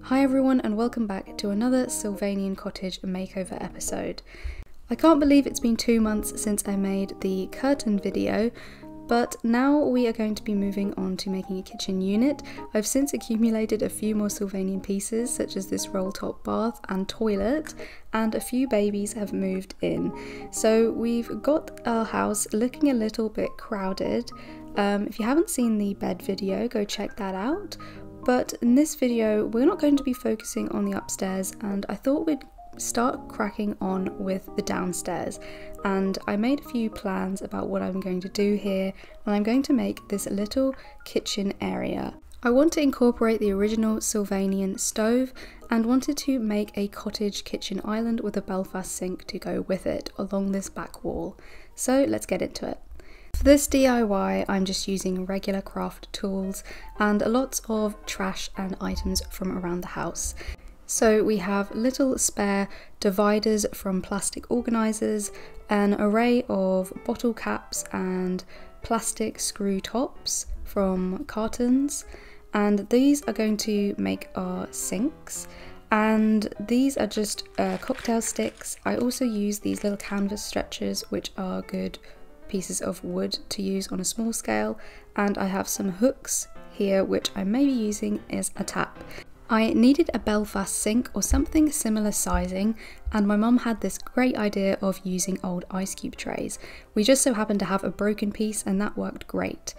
Hi everyone and welcome back to another Sylvanian cottage makeover episode. I can't believe it's been 2 months since I made the curtain video, but now we are going to be moving on to making a kitchen unit. I've since accumulated a few more Sylvanian pieces such as this roll top bath and toilet, and a few babies have moved in. So we've got our house looking a little bit crowded. If you haven't seen the bed video, go check that out. But in this video, we're not going to be focusing on the upstairs, and I thought we'd start cracking on with the downstairs. And I made a few plans about what I'm going to do here, and I'm going to make this little kitchen area. I want to incorporate the original Sylvanian stove and wanted to make a cottage kitchen island with a Belfast sink to go with it along this back wall. So let's get into it. For this DIY, I'm just using regular craft tools and lots of trash and items from around the house. So we have little spare dividers from plastic organisers, an array of bottle caps and plastic screw tops from cartons, and these are going to make our sinks. And these are just cocktail sticks. I also use these little canvas stretchers, which are good pieces of wood to use on a small scale, and I have some hooks here which I may be using as a tap. I needed a Belfast sink or something similar sizing, and my mum had this great idea of using old ice cube trays. We just so happened to have a broken piece and that worked great.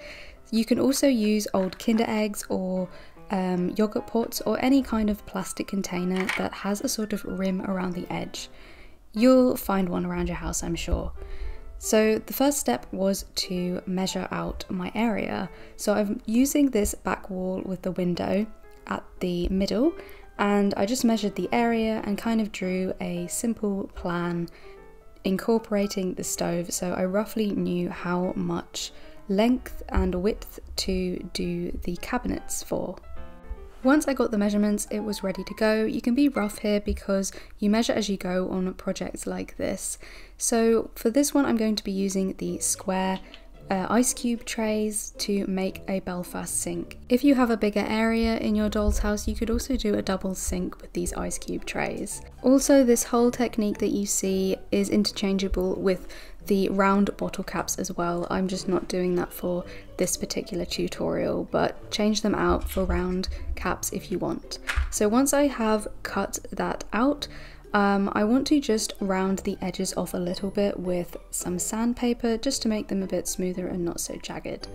You can also use old Kinder eggs or yogurt pots or any kind of plastic container that has a sort of rim around the edge. You'll find one around your house, I'm sure. So the first step was to measure out my area. So I'm using this back wall with the window at the middle, and I just measured the area and kind of drew a simple plan incorporating the stove, so I roughly knew how much length and width to do the cabinets for. Once I got the measurements, it was ready to go. You can be rough here because you measure as you go on projects like this. So for this one, I'm going to be using the square ice cube trays to make a Belfast sink. If you have a bigger area in your doll's house, you could also do a double sink with these ice cube trays. Also, this whole technique that you see is interchangeable with the round bottle caps as well. I'm just not doing that for this particular tutorial, but change them out for round caps if you want. So once I have cut that out, I want to just round the edges off a little bit with some sandpaper just to make them a bit smoother and not so jagged.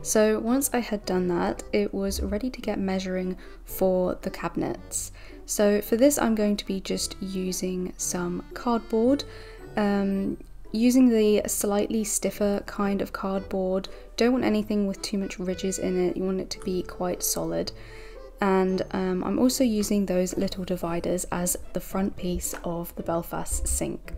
So once I had done that, it was ready to get measuring for the cabinets. So for this, I'm going to be just using some cardboard, using the slightly stiffer kind of cardboard. Don't want anything with too much ridges in it, you want it to be quite solid. And I'm also using those little dividers as the front piece of the Belfast sink.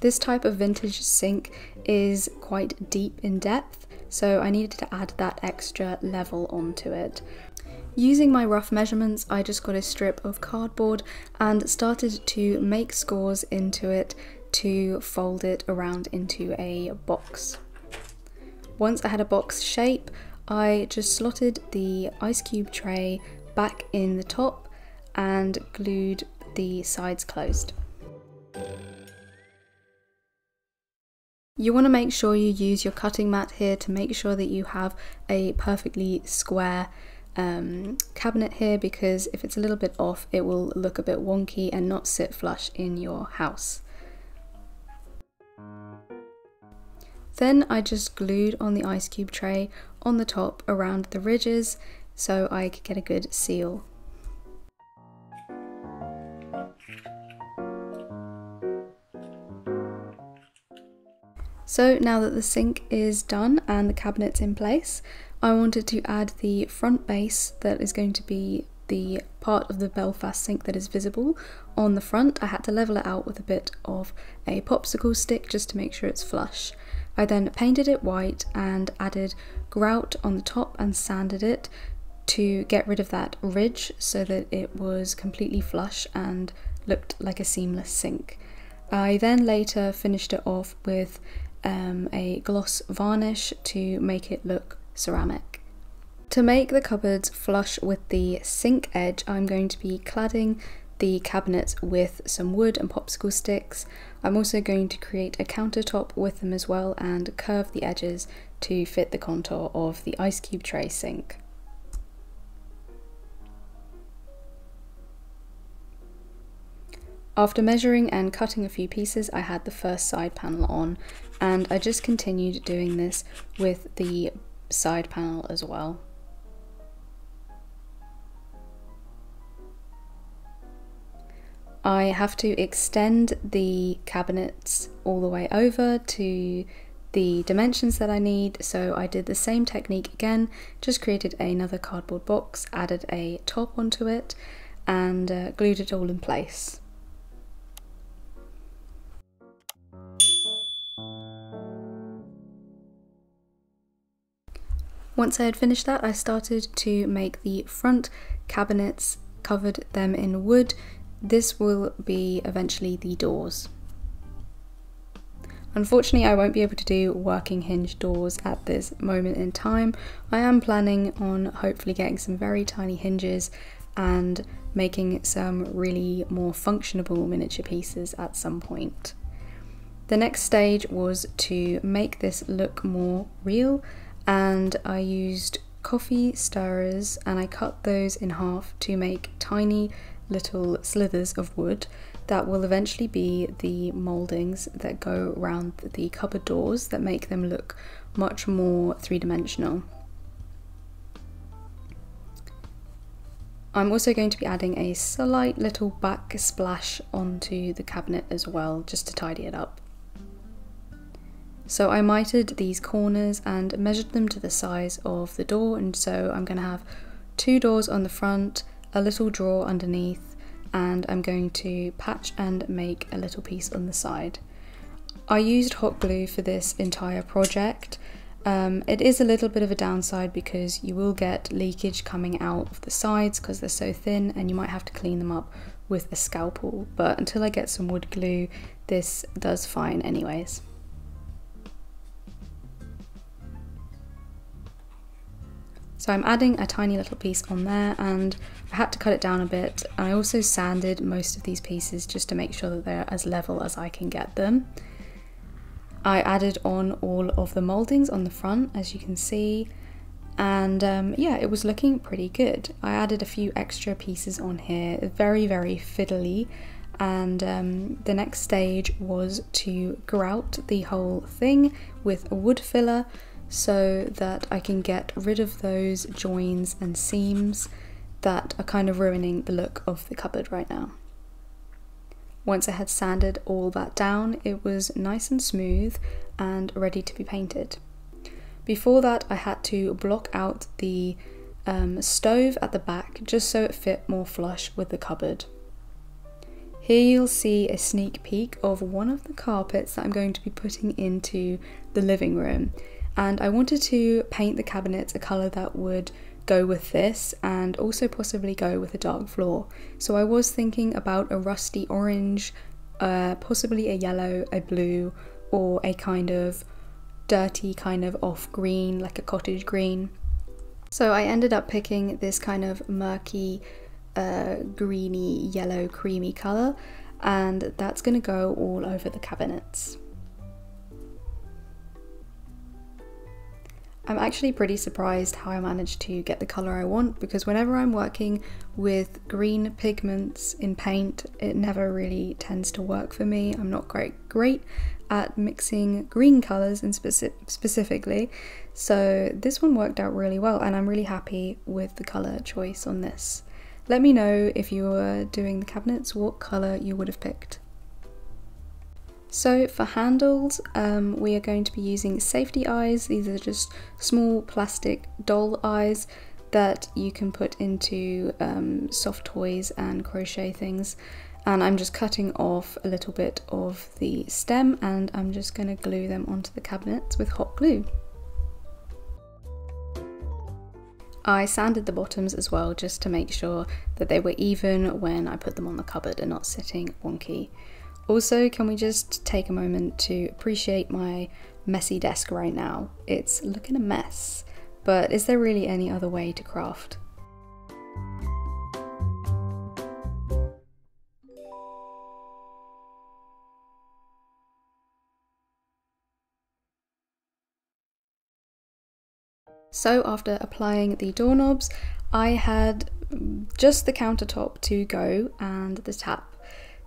This type of vintage sink is quite deep in depth, so I needed to add that extra level onto it. Using my rough measurements, I just got a strip of cardboard and started to make scores into it to fold it around into a box. Once I had a box shape, I just slotted the ice cube tray back in the top and glued the sides closed. You want to make sure you use your cutting mat here to make sure that you have a perfectly square cabinet here, because if it's a little bit off, it will look a bit wonky and not sit flush in your house. Then I just glued on the ice cube tray on the top around the ridges so I could get a good seal. So now that the sink is done and the cabinet's in place, I wanted to add the front base that is going to be the part of the Belfast sink that is visible on the front. I had to level it out with a bit of a popsicle stick just to make sure it's flush. I then painted it white and added grout on the top and sanded it to get rid of that ridge so that it was completely flush and looked like a seamless sink. I then later finished it off with a gloss varnish to make it look ceramic. To make the cupboards flush with the sink edge, I'm going to be cladding the cabinets with some wood and popsicle sticks. I'm also going to create a countertop with them as well and curve the edges to fit the contour of the ice cube tray sink. After measuring and cutting a few pieces, I had the first side panel on, and I just continued doing this with the side panel as well. I have to extend the cabinets all the way over to the dimensions that I need, so I did the same technique again, just created another cardboard box, added a top onto it, and glued it all in place. Once I had finished that, I started to make the front cabinets, covered them in wood. This will be eventually the doors. Unfortunately, I won't be able to do working hinge doors at this moment in time. I am planning on hopefully getting some very tiny hinges and making some really more functional miniature pieces at some point. The next stage was to make this look more real, and I used coffee stirrers and I cut those in half to make tiny little slithers of wood that will eventually be the mouldings that go around the cupboard doors that make them look much more three-dimensional. I'm also going to be adding a slight little backsplash onto the cabinet as well, just to tidy it up. So I mitered these corners and measured them to the size of the door, and so I'm going to have two doors on the front, a little drawer underneath, and I'm going to patch and make a little piece on the side. I used hot glue for this entire project. It is a little bit of a downside because you will get leakage coming out of the sides because they're so thin, and you might have to clean them up with a scalpel, but until I get some wood glue, this does fine anyways. So I'm adding a tiny little piece on there, and I had to cut it down a bit. I also sanded most of these pieces just to make sure that they're as level as I can get them. I added on all of the mouldings on the front, as you can see, and yeah, it was looking pretty good. I added a few extra pieces on here, very, very fiddly, and the next stage was to grout the whole thing with a wood filler, so that I can get rid of those joins and seams that are kind of ruining the look of the cupboard right now. Once I had sanded all that down, it was nice and smooth and ready to be painted. Before that, I had to block out the stove at the back just so it fit more flush with the cupboard. Here you'll see a sneak peek of one of the carpets that I'm going to be putting into the living room. And I wanted to paint the cabinets a colour that would go with this and also possibly go with a dark floor. So I was thinking about a rusty orange, possibly a yellow, a blue, or a kind of dirty kind of off green, like a cottage green. So I ended up picking this kind of murky, greeny, yellow, creamy colour, and that's going to go all over the cabinets. I'm actually pretty surprised how I managed to get the colour I want, because whenever I'm working with green pigments in paint, it never really tends to work for me. I'm not great at mixing green colours, and specifically, so this one worked out really well, and I'm really happy with the colour choice on this. Let me know if you were doing the cabinets what colour you would have picked. So for handles, we are going to be using safety eyes. These are just small plastic doll eyes that you can put into soft toys and crochet things. And I'm just cutting off a little bit of the stem, and I'm just going to glue them onto the cabinets with hot glue. I sanded the bottoms as well, just to make sure that they were even when I put them on the cupboard and not sitting wonky. Also, can we just take a moment to appreciate my messy desk right now? It's looking a mess, but is there really any other way to craft? So after applying the doorknobs, I had just the countertop to go and the tap.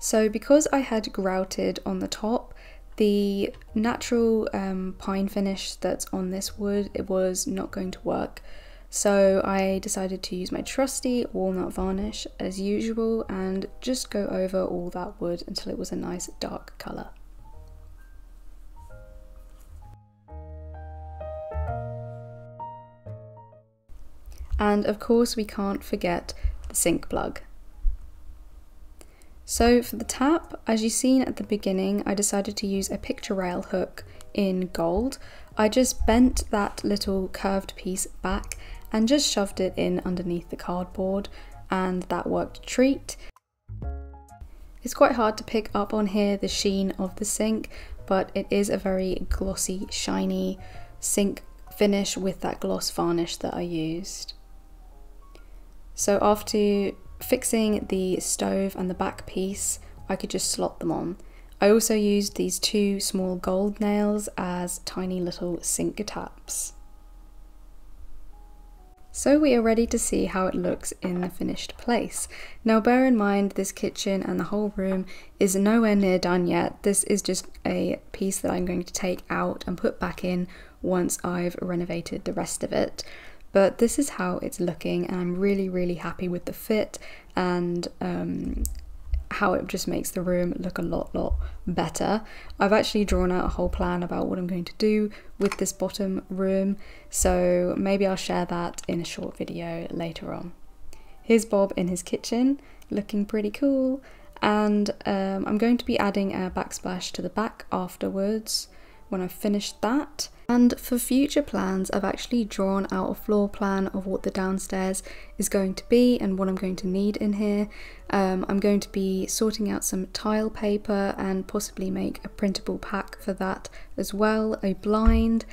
So because I had grouted on the top, the natural pine finish that's on this wood, it was not going to work. So I decided to use my trusty walnut varnish as usual and just go over all that wood until it was a nice dark colour. And of course we can't forget the sink plug. So for the tap, as you've seen at the beginning, I decided to use a picture rail hook in gold. I just bent that little curved piece back and just shoved it in underneath the cardboard, and that worked a treat. It's quite hard to pick up on here the sheen of the sink, but it is a very glossy, shiny sink finish with that gloss varnish that I used. So after fixing the stove and the back piece, I could just slot them on. I also used these two small gold nails as tiny little sink taps. So we are ready to see how it looks in the finished place. Now bear in mind, this kitchen and the whole room is nowhere near done yet. This is just a piece that I'm going to take out and put back in once I've renovated the rest of it. But this is how it's looking, and I'm really, really happy with the fit and how it just makes the room look a lot better. I've actually drawn out a whole plan about what I'm going to do with this bottom room, so maybe I'll share that in a short video later on. Here's Bob in his kitchen, looking pretty cool, and I'm going to be adding a backsplash to the back afterwards when I've finished that. And for future plans, I've actually drawn out a floor plan of what the downstairs is going to be and what I'm going to need in here. I'm going to be sorting out some tile paper and possibly make a printable pack for that as well, a blind,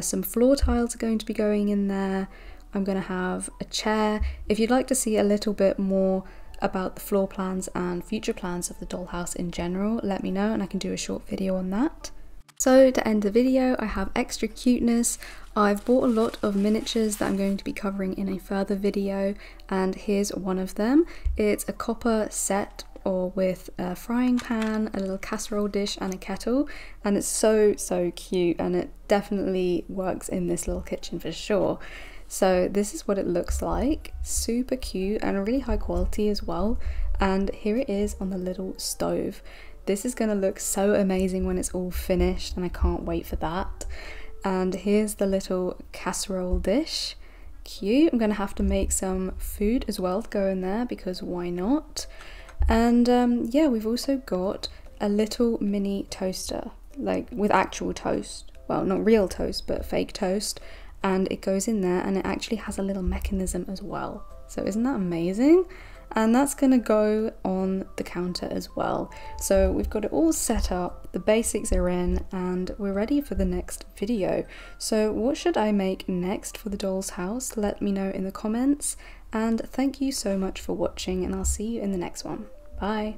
some floor tiles are going to be going in there, I'm going to have a chair. If you'd like to see a little bit more about the floor plans and future plans of the dollhouse in general, let me know and I can do a short video on that. So to end the video, I have extra cuteness. I've bought a lot of miniatures that I'm going to be covering in a further video, and here's one of them. It's a copper set or with a frying pan, a little casserole dish and a kettle, and it's so cute, and it definitely works in this little kitchen for sure. So this is what it looks like, super cute and really high quality as well, and here it is on the little stove. This is going to look so amazing when it's all finished, and I can't wait for that. And here's the little casserole dish. Cute. I'm going to have to make some food as well to go in there, because why not? And yeah, we've also got a little mini toaster, like with actual toast. Well, not real toast, but fake toast. And it goes in there, and it actually has a little mechanism as well. So isn't that amazing? And that's going to go on the counter as well. So we've got it all set up, the basics are in, and we're ready for the next video. So what should I make next for the doll's house? Let me know in the comments, and thank you so much for watching, and I'll see you in the next one. Bye!